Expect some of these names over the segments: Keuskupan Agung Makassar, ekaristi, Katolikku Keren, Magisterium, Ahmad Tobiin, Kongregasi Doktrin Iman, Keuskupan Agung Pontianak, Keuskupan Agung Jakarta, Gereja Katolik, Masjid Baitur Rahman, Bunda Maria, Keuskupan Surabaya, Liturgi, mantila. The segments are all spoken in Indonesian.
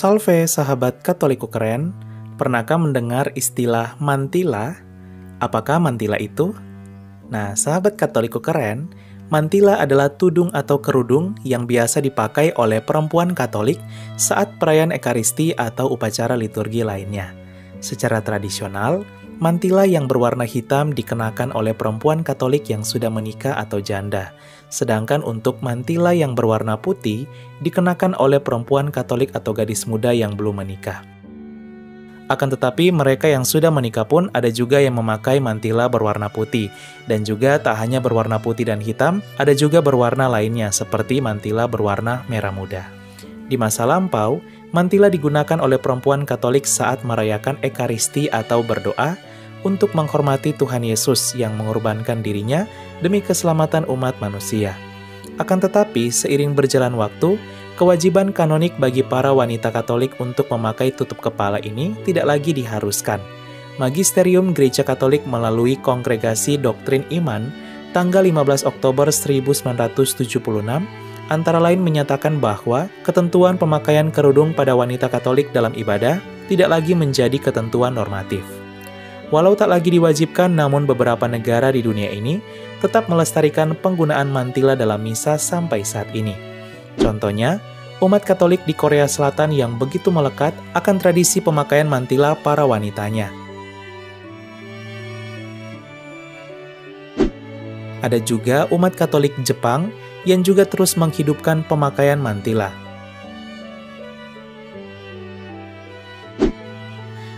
Salve sahabat Katolikku Keren, pernahkah mendengar istilah mantila? Apakah mantila itu? Nah, sahabat Katolikku Keren, mantila adalah tudung atau kerudung yang biasa dipakai oleh perempuan Katolik saat perayaan ekaristi atau upacara liturgi lainnya. Secara tradisional, mantila yang berwarna hitam dikenakan oleh perempuan Katolik yang sudah menikah atau janda. Sedangkan untuk mantila yang berwarna putih dikenakan oleh perempuan Katolik atau gadis muda yang belum menikah. Akan tetapi mereka yang sudah menikah pun ada juga yang memakai mantila berwarna putih. Dan juga tak hanya berwarna putih dan hitam, ada juga berwarna lainnya seperti mantila berwarna merah muda. Di masa lampau, mantila digunakan oleh perempuan Katolik saat merayakan ekaristi atau berdoa untuk menghormati Tuhan Yesus yang mengorbankan dirinya demi keselamatan umat manusia. Akan tetapi, seiring berjalan waktu, kewajiban kanonik bagi para wanita Katolik untuk memakai tutup kepala ini tidak lagi diharuskan. Magisterium Gereja Katolik melalui Kongregasi Doktrin Iman tanggal 15 Oktober 1976 antara lain menyatakan bahwa ketentuan pemakaian kerudung pada wanita Katolik dalam ibadah tidak lagi menjadi ketentuan normatif. Walau tak lagi diwajibkan, namun beberapa negara di dunia ini tetap melestarikan penggunaan mantila dalam misa sampai saat ini. Contohnya, umat Katolik di Korea Selatan yang begitu melekat akan tradisi pemakaian mantila para wanitanya. Ada juga umat Katolik Jepang yang juga terus menghidupkan pemakaian mantila.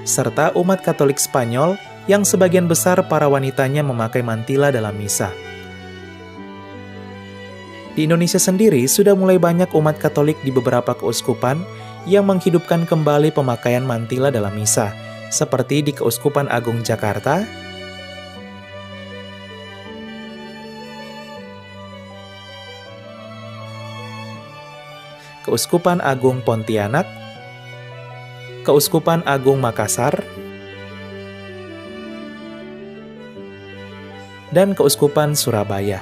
Serta umat Katolik Spanyol yang sebagian besar para wanitanya memakai mantila dalam misa. Di Indonesia sendiri sudah mulai banyak umat Katolik di beberapa keuskupan yang menghidupkan kembali pemakaian mantila dalam misa, seperti di Keuskupan Agung Jakarta, Keuskupan Agung Pontianak, Keuskupan Agung Makassar, dan Keuskupan Surabaya.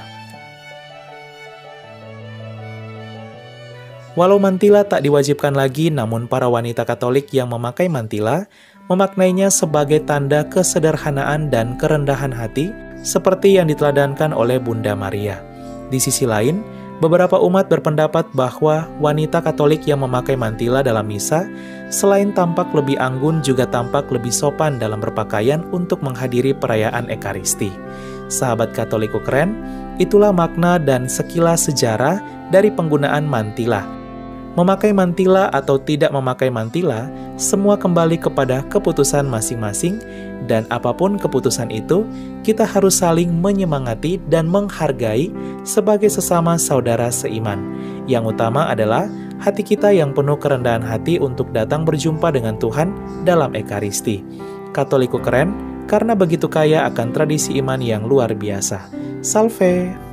Walau mantila tak diwajibkan lagi, namun para wanita Katolik yang memakai mantila memaknainya sebagai tanda kesederhanaan dan kerendahan hati, seperti yang diteladankan oleh Bunda Maria. Di sisi lain, beberapa umat berpendapat bahwa wanita Katolik yang memakai mantila dalam misa, selain tampak lebih anggun juga tampak lebih sopan dalam berpakaian untuk menghadiri perayaan ekaristi. Sahabat Katolikku Keren, itulah makna dan sekilas sejarah dari penggunaan mantila. Memakai mantila atau tidak memakai mantila, semua kembali kepada keputusan masing-masing, dan apapun keputusan itu, kita harus saling menyemangati dan menghargai sebagai sesama saudara seiman. Yang utama adalah hati kita yang penuh kerendahan hati untuk datang berjumpa dengan Tuhan dalam ekaristi. Katolikku Keren, karena begitu kaya akan tradisi iman yang luar biasa. Salve!